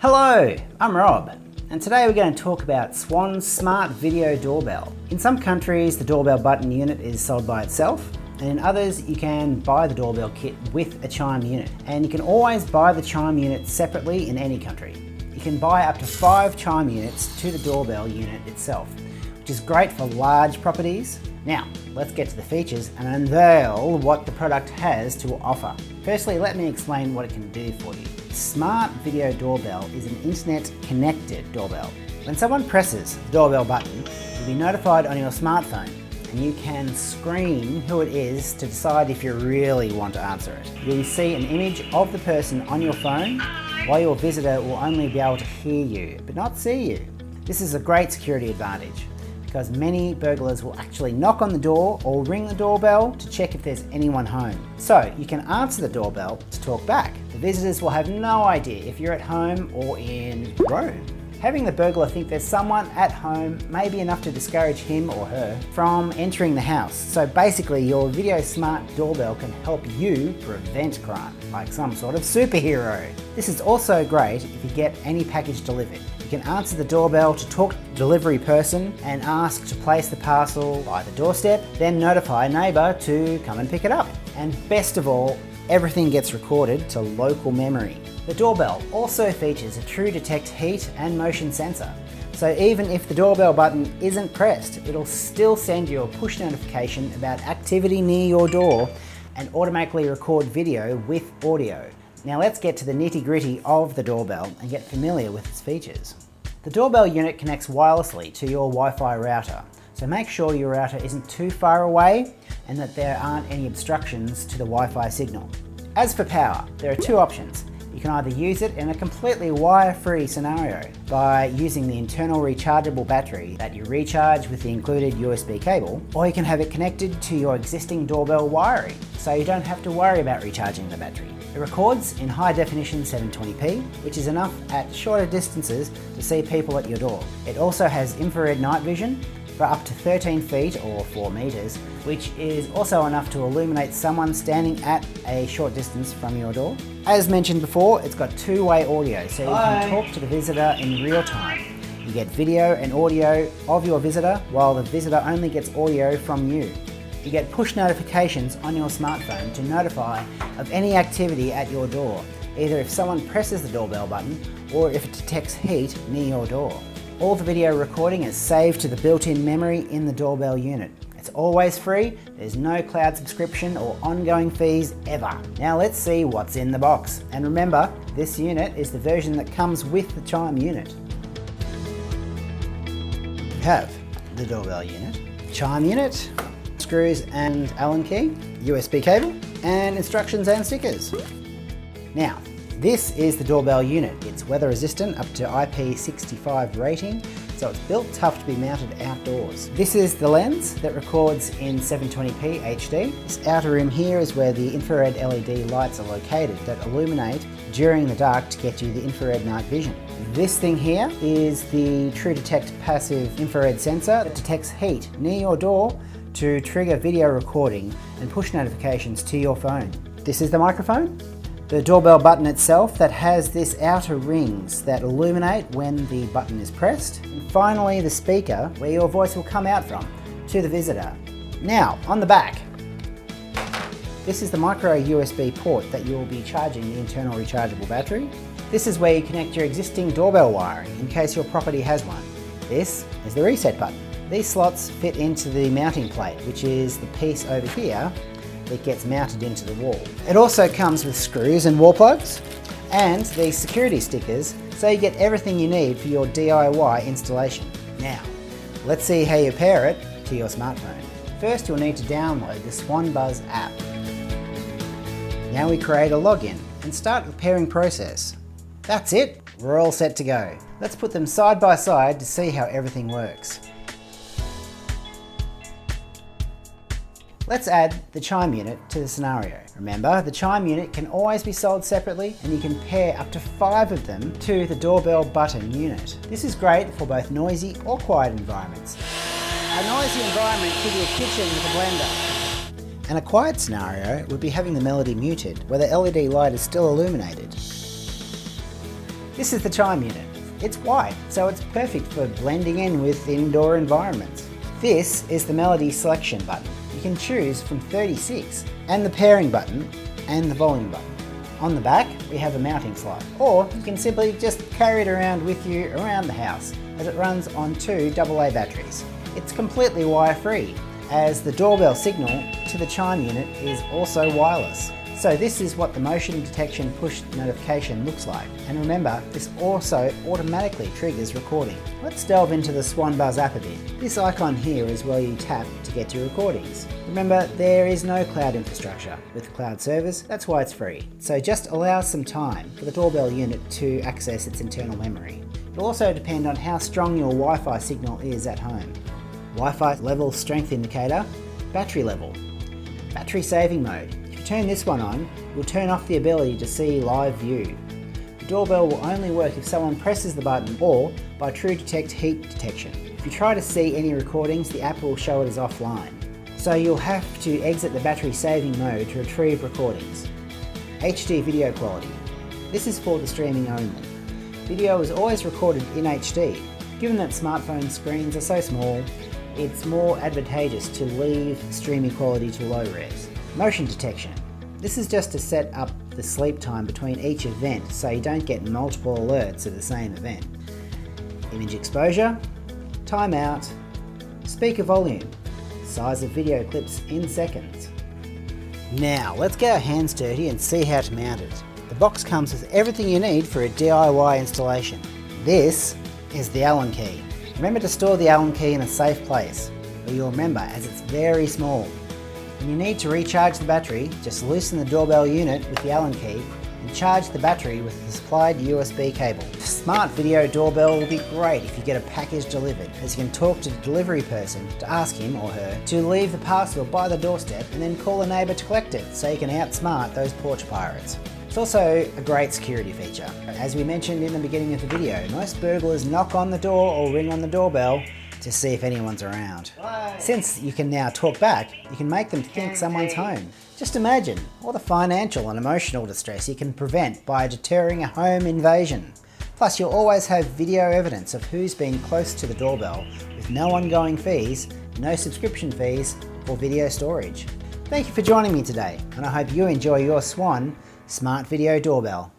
Hello, I'm Rob, and today we're going to talk about Swann's Smart Video Doorbell. In some countries, the doorbell button unit is sold by itself, and in others, you can buy the doorbell kit with a chime unit. And you can always buy the chime unit separately in any country. You can buy up to 5 chime units to the doorbell unit itself, which is great for large properties. Now, let's get to the features and unveil what the product has to offer. Firstly, let me explain what it can do for you. Smart Video Doorbell is an internet-connected doorbell. When someone presses the doorbell button, you'll be notified on your smartphone, and you can screen who it is to decide if you really want to answer it. You'll see an image of the person on your phone, while your visitor will only be able to hear you, but not see you. This is a great security advantage, because many burglars will actually knock on the door or ring the doorbell to check if there's anyone home. So you can answer the doorbell to talk back. The visitors will have no idea if you're at home or in Rome. Having the burglar think there's someone at home may be enough to discourage him or her from entering the house. So basically, your video smart doorbell can help you prevent crime, like some sort of superhero. This is also great if you get any package delivered. You can answer the doorbell to talk to the delivery person and ask to place the parcel by the doorstep, then notify a neighbour to come and pick it up. And best of all, everything gets recorded to local memory. The doorbell also features a True Detect heat and motion sensor, so even if the doorbell button isn't pressed, it'll still send you a push notification about activity near your door and automatically record video with audio. Now let's get to the nitty-gritty of the doorbell and get familiar with its features. The doorbell unit connects wirelessly to your Wi-Fi router, so make sure your router isn't too far away and that there aren't any obstructions to the Wi-Fi signal. As for power, there are 2 options. You can either use it in a completely wire-free scenario by using the internal rechargeable battery that you recharge with the included USB cable, or you can have it connected to your existing doorbell wiring, so you don't have to worry about recharging the battery. It records in high definition 720p, which is enough at shorter distances to see people at your door. It also has infrared night vision for up to 13 feet or 4 meters, which is also enough to illuminate someone standing at a short distance from your door. As mentioned before, it's got 2-way audio, so you can talk to the visitor in real time. You get video and audio of your visitor, while the visitor only gets audio from you. You get push notifications on your smartphone to notify of any activity at your door, either if someone presses the doorbell button or if it detects heat near your door. All the video recording is saved to the built-in memory in the doorbell unit. It's always free, there's no cloud subscription or ongoing fees ever. Now let's see what's in the box. And remember, this unit is the version that comes with the chime unit. You have the doorbell unit, chime unit, screws and Allen key, USB cable, and instructions and stickers. Now, this is the doorbell unit. It's weather resistant up to IP65 rating, so it's built tough to be mounted outdoors. This is the lens that records in 720p HD. This outer rim here is where the infrared LED lights are located that illuminate during the dark to get you the infrared night vision. This thing here is the True Detect passive infrared sensor that detects heat near your door to trigger video recording and push notifications to your phone. This is the microphone. The doorbell button itself that has this outer rings that illuminate when the button is pressed. And finally, the speaker where your voice will come out from to the visitor. Now, on the back, this is the micro USB port that you will be charging the internal rechargeable battery. This is where you connect your existing doorbell wiring in case your property has one. This is the reset button. These slots fit into the mounting plate, which is the piece over here that gets mounted into the wall. It also comes with screws and wall plugs and these security stickers, so you get everything you need for your DIY installation. Now, let's see how you pair it to your smartphone. First, you'll need to download the SwannBuzz app. Now we create a login and start the pairing process. That's it, we're all set to go. Let's put them side by side to see how everything works. Let's add the chime unit to the scenario. Remember, the chime unit can always be sold separately, and you can pair up to 5 of them to the doorbell button unit. This is great for both noisy or quiet environments. A noisy environment could be a kitchen with a blender. And a quiet scenario would be having the melody muted, where the LED light is still illuminated. This is the chime unit. It's white, so it's perfect for blending in with indoor environments. This is the melody selection button. You can choose from 36, and the pairing button, and the volume button. On the back, we have a mounting slide, or you can simply just carry it around with you around the house, as it runs on 2 AA batteries. It's completely wire-free, as the doorbell signal to the chime unit is also wireless. So this is what the motion detection push notification looks like. And remember, this also automatically triggers recording. Let's delve into the SwannBuzz app a bit. This icon here is where you tap to get your recordings. Remember, there is no cloud infrastructure with cloud servers, that's why it's free. So just allow some time for the doorbell unit to access its internal memory. It'll also depend on how strong your Wi-Fi signal is at home. Wi-Fi level strength indicator, battery level, battery saving mode. Turn this one on, you'll turn off the ability to see live view. The doorbell will only work if someone presses the button or by True Detect heat detection. If you try to see any recordings, the app will show it as offline. So you'll have to exit the battery saving mode to retrieve recordings. HD video quality. This is for the streaming only. Video is always recorded in HD. Given that smartphone screens are so small, it's more advantageous to leave streaming quality to low res. Motion detection. This is just to set up the sleep time between each event so you don't get multiple alerts at the same event. Image exposure, timeout, speaker volume, size of video clips in seconds. Now let's get our hands dirty and see how to mount it. The box comes with everything you need for a DIY installation. This is the Allen key. Remember to store the Allen key in a safe place, or you'll remember as it's very small. When you need to recharge the battery, just loosen the doorbell unit with the Allen key and charge the battery with the supplied USB cable. The smart video doorbell will be great if you get a package delivered, as you can talk to the delivery person to ask him or her to leave the parcel by the doorstep and then call a neighbour to collect it, so you can outsmart those porch pirates. It's also a great security feature. As we mentioned in the beginning of the video, most burglars knock on the door or ring on the doorbell to see if anyone's around. Since you can now talk back, you can make them think someone's home. Just imagine all the financial and emotional distress you can prevent by deterring a home invasion. Plus, you'll always have video evidence of who's been close to the doorbell, with no ongoing fees, no subscription fees, or video storage. Thank you for joining me today, and I hope you enjoy your Swann Smart Video Doorbell.